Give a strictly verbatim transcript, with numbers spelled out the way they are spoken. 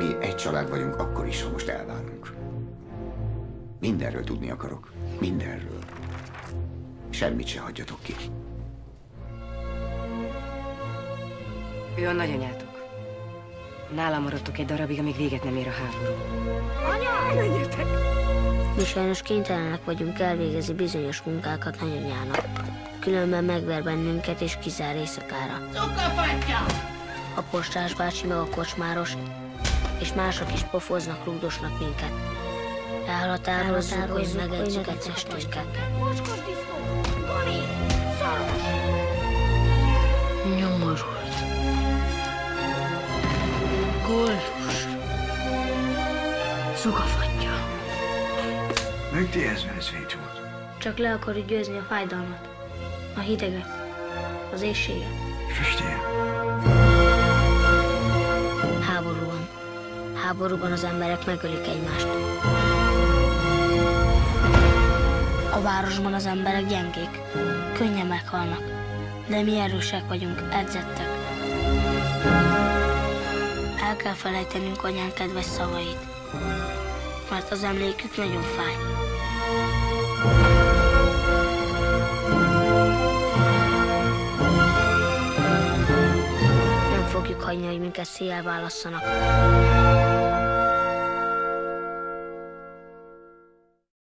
Mi egy család vagyunk akkor is, ha most elválunk. Mindenről tudni akarok. Mindenről. Semmit se hagyjatok ki. Ő a nagyanyátok. Nálam maradtok egy darabig, amíg véget nem ér a háború. Anya! Menjetek! Mi sajnos kénytelenek vagyunk elvégezni bizonyos munkákat nagyanyának. Különben megver bennünket és kizár éjszakára. Cukafantya! A postás bácsi meg a kocsmáros, és mások is pofoznak, rúgdosnak minket. Elhatározzuk, hogy megedzük a testünket. Nyomorult. Koldus. Cukafantya. Megtéhez, mert ez fény csomót. Csak le akarjuk győzni a fájdalmat, a hideget, az éjséget. Füstél. Háborúban. Háborúban az emberek megölik egymást. A városban az emberek gyengék, könnyen meghalnak, de mi erősek vagyunk, edzettek. El kell felejtenünk anyánk kedves szavait, mert az emlékük nagyon fáj. Nem fogjuk hagyni, hogy minket széjjel válasszanak.